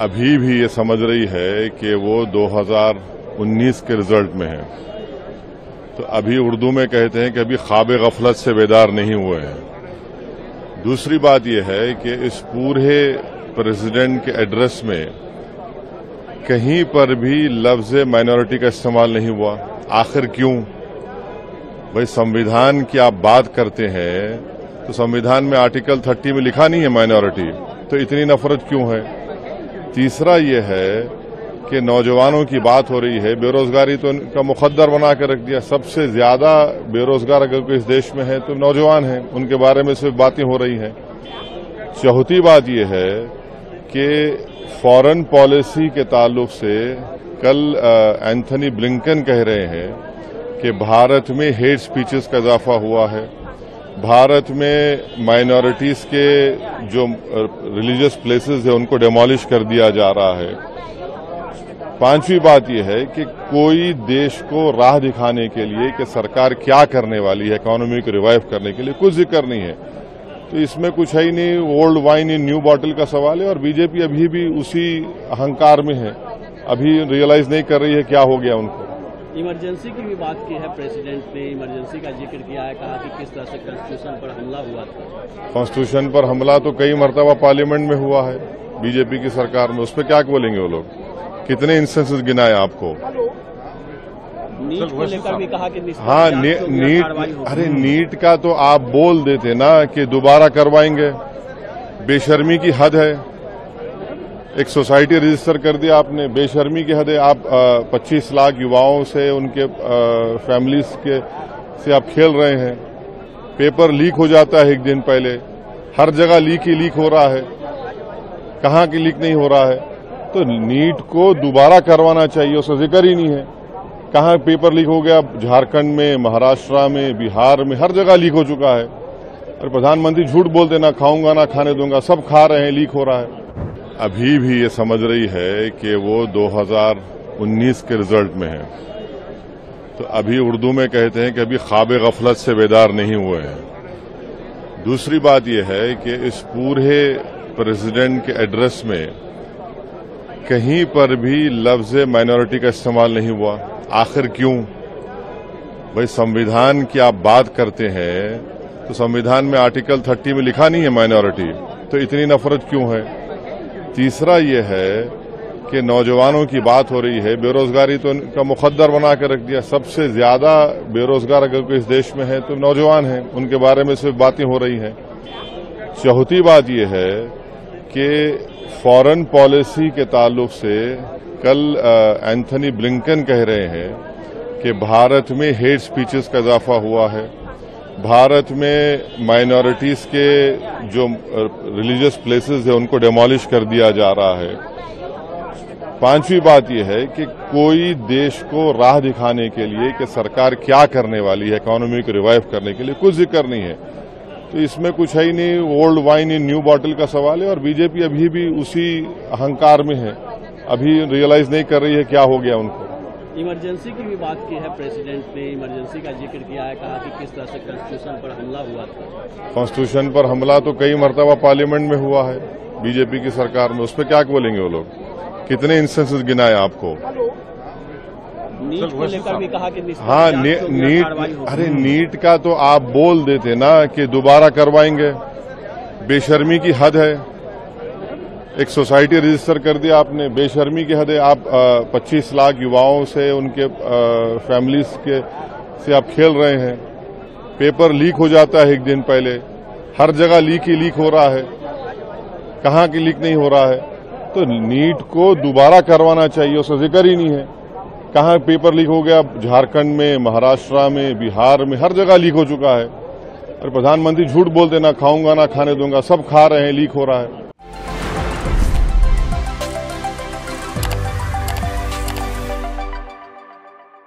अभी भी ये समझ रही है कि वो 2019 के रिजल्ट में है, तो अभी उर्दू में कहते हैं कि अभी ख्वाब गफलत से बेदार नहीं हुए हैं। दूसरी बात यह है कि इस पूरे प्रेसिडेंट के एड्रेस में कहीं पर भी लफ्ज माइनॉरिटी का इस्तेमाल नहीं हुआ। आखिर क्यों भाई? संविधान की आप बात करते हैं तो संविधान में आर्टिकल 30 में लिखा नहीं है माइनॉरिटी, तो इतनी नफरत क्यों है? तीसरा ये है कि नौजवानों की बात हो रही है, बेरोजगारी तो उनका मुखद्दर बना कर रख दिया। सबसे ज्यादा बेरोजगार अगर कोई इस देश में है तो नौजवान हैं, उनके बारे में सिर्फ बातें हो रही हैं। चौथी बात यह है कि फॉरेन पॉलिसी के ताल्लुक से कल एंथनी ब्लिंकन कह रहे हैं कि भारत में हेट स्पीचेस का इजाफा हुआ है, भारत में माइनॉरिटीज के जो रिलीजियस प्लेसेस है उनको डेमोलिश कर दिया जा रहा है। पांचवी बात यह है कि कोई देश को राह दिखाने के लिए कि सरकार क्या करने वाली है इकोनॉमी को रिवाइव करने के लिए कुछ जिक्र नहीं है, तो इसमें कुछ है ही नहीं। Old wine in new bottle का सवाल है और बीजेपी अभी भी उसी अहंकार में है, अभी रियलाइज नहीं कर रही है क्या हो गया उनको। इमरजेंसी की भी बात की है, प्रेसिडेंट ने इमरजेंसी का जिक्र किया है, कहा कि किस तरह से कॉन्स्टिट्यूशन पर हमला हुआ था। कॉन्स्टिट्यूशन पर हमला तो कई मरतबा पार्लियामेंट में हुआ है बीजेपी की सरकार में, उस पर क्या बोलेंगे वो लोग? कितने इंस्टेंसेस गिनाए आपको? नीट को लेकर भी कहा कि हाँ नीट, अरे नीट का तो आप बोल देते ना कि दोबारा करवाएंगे, बेशर्मी की हद है। एक सोसाइटी रजिस्टर कर दिया आपने, बेशर्मी की हद है। आप 25 लाख युवाओं से उनके फैमिलीज के से आप खेल रहे हैं। पेपर लीक हो जाता है एक दिन पहले, हर जगह लीक ही लीक हो रहा है, कहाँ की लीक नहीं हो रहा है? तो नीट को दोबारा करवाना चाहिए, उसका जिक्र ही नहीं है। कहाँ पेपर लीक हो गया? झारखंड में, महाराष्ट्र में, बिहार में, हर जगह लीक हो चुका है। और प्रधानमंत्री झूठ बोलते ना खाऊंगा ना खाने दूंगा, सब खा रहे हैं, लीक हो रहा है। अभी भी ये समझ रही है कि वो 2019 के रिजल्ट में है, तो अभी उर्दू में कहते हैं कि अभी ख्वाब गफलत से बेदार नहीं हुए हैं। दूसरी बात ये है कि इस पूरे प्रेसिडेंट के एड्रेस में कहीं पर भी लफ्ज माइनॉरिटी का इस्तेमाल नहीं हुआ। आखिर क्यों भाई? संविधान की आप बात करते हैं तो संविधान में आर्टिकल 30 में लिखा नहीं है माइनॉरिटी, तो इतनी नफरत क्यों है? तीसरा ये है कि नौजवानों की बात हो रही है, बेरोजगारी तो उनका मुखद्दर बना कर रख दिया। सबसे ज्यादा बेरोजगार अगर कोई इस देश में है तो नौजवान हैं, उनके बारे में सिर्फ बातें हो रही हैं। चौथी बात ये है कि फॉरेन पॉलिसी के ताल्लुक से कल एंथनी ब्लिंकन कह रहे हैं कि भारत में हेट स्पीचेस का इजाफा हुआ है, भारत में माइनॉरिटीज के जो रिलीजियस प्लेसेस है उनको डेमोलिश कर दिया जा रहा है। पांचवी बात यह है कि कोई देश को राह दिखाने के लिए कि सरकार क्या करने वाली है इकोनॉमी को रिवाइव करने के लिए कुछ जिक्र नहीं है, तो इसमें कुछ है ही नहीं। Old wine in new bottle का सवाल है और बीजेपी अभी भी उसी अहंकार में है, अभी रियलाइज नहीं कर रही है क्या हो गया उनको। इमरजेंसी की भी बात की है, प्रेसिडेंट ने इमरजेंसी का जिक्र किया है, कहा कि किस तरह से कॉन्स्टिट्यूशन पर हमला हुआ था। कॉन्स्टिट्यूशन पर हमला तो कई मरतबा पार्लियामेंट में हुआ है बीजेपी की सरकार में, उस पर क्या बोलेंगे वो लोग? कितने इंस्टेंसेस गिनाए आपको? नीट को लेकर भी कहा कि हाँ नीट, अरे नीट का तो आप बोल देते ना कि दोबारा करवाएंगे, बेशर्मी की हद है। एक सोसाइटी रजिस्टर कर दिया आपने, बेशर्मी की हद है। आप 25 लाख युवाओं से उनके फैमिलीज के से आप खेल रहे हैं। पेपर लीक हो जाता है एक दिन पहले, हर जगह लीक ही लीक हो रहा है, कहाँ की लीक नहीं हो रहा है? तो नीट को दोबारा करवाना चाहिए, उसका जिक्र ही नहीं है। कहाँ पेपर लीक हो गया? झारखंड में, महाराष्ट्र में, बिहार में, हर जगह लीक हो चुका है। और प्रधानमंत्री झूठ बोलते ना खाऊंगा ना खाने दूंगा, सब खा रहे हैं, लीक हो रहा है।